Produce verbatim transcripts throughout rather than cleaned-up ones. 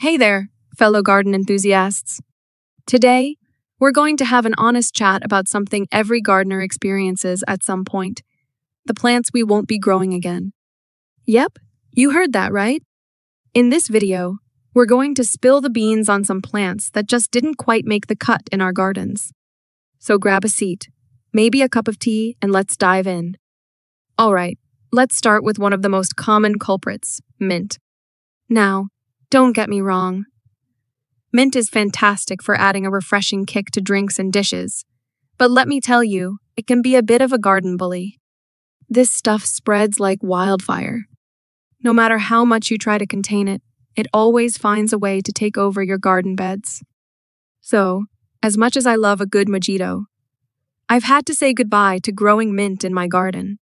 Hey there, fellow garden enthusiasts. Today, we're going to have an honest chat about something every gardener experiences at some point: the plants we won't be growing again. Yep, you heard that right. In this video, we're going to spill the beans on some plants that just didn't quite make the cut in our gardens. So grab a seat, maybe a cup of tea, and let's dive in. All right, let's start with one of the most common culprits, mint. Now, don't get me wrong. Mint is fantastic for adding a refreshing kick to drinks and dishes, but let me tell you, it can be a bit of a garden bully. This stuff spreads like wildfire. No matter how much you try to contain it, it always finds a way to take over your garden beds. So, as much as I love a good mojito, I've had to say goodbye to growing mint in my garden.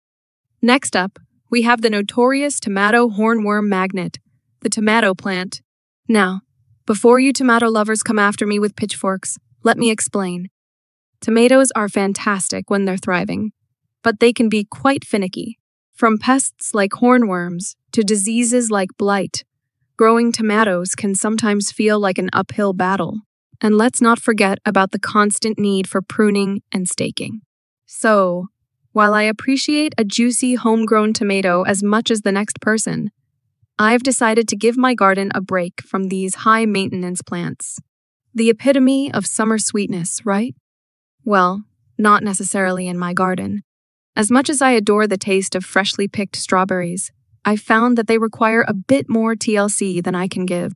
Next up, we have the notorious tomato hornworm magnet, the tomato plant. Now, before you tomato lovers come after me with pitchforks, let me explain. Tomatoes are fantastic when they're thriving, but they can be quite finicky. From pests like hornworms to diseases like blight, growing tomatoes can sometimes feel like an uphill battle. And let's not forget about the constant need for pruning and staking. So, while I appreciate a juicy homegrown tomato as much as the next person, I've decided to give my garden a break from these high-maintenance plants. The epitome of summer sweetness, right? Well, not necessarily in my garden. As much as I adore the taste of freshly picked strawberries, I found that they require a bit more T L C than I can give.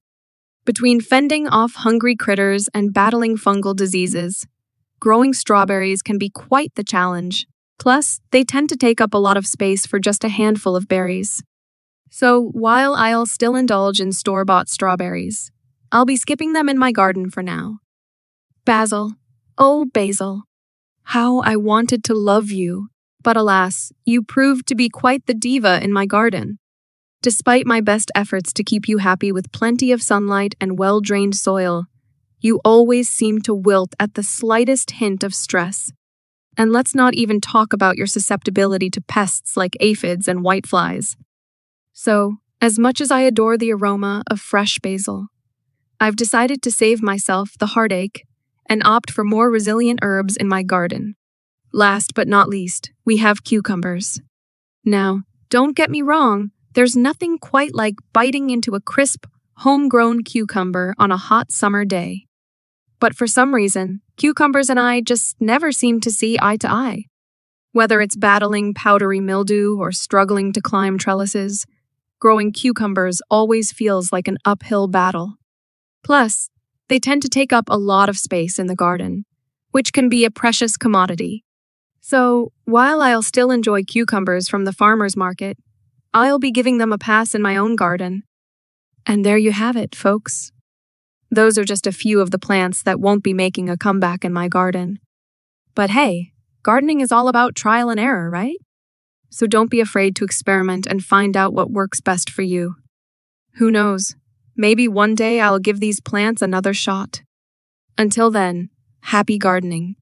Between fending off hungry critters and battling fungal diseases, growing strawberries can be quite the challenge. Plus, they tend to take up a lot of space for just a handful of berries. So, while I'll still indulge in store-bought strawberries, I'll be skipping them in my garden for now. Basil. Oh, basil. How I wanted to love you. But alas, you proved to be quite the diva in my garden. Despite my best efforts to keep you happy with plenty of sunlight and well-drained soil, you always seem to wilt at the slightest hint of stress. And let's not even talk about your susceptibility to pests like aphids and whiteflies. So, as much as I adore the aroma of fresh basil, I've decided to save myself the heartache and opt for more resilient herbs in my garden. Last but not least, we have cucumbers. Now, don't get me wrong, there's nothing quite like biting into a crisp, homegrown cucumber on a hot summer day. But for some reason, cucumbers and I just never seem to see eye to eye. Whether it's battling powdery mildew or struggling to climb trellises, growing cucumbers always feels like an uphill battle. Plus, they tend to take up a lot of space in the garden, which can be a precious commodity. So, while I'll still enjoy cucumbers from the farmer's market, I'll be giving them a pass in my own garden. And there you have it, folks. Those are just a few of the plants that won't be making a comeback in my garden. But hey, gardening is all about trial and error, right? So don't be afraid to experiment and find out what works best for you. Who knows? Maybe one day I'll give these plants another shot. Until then, happy gardening.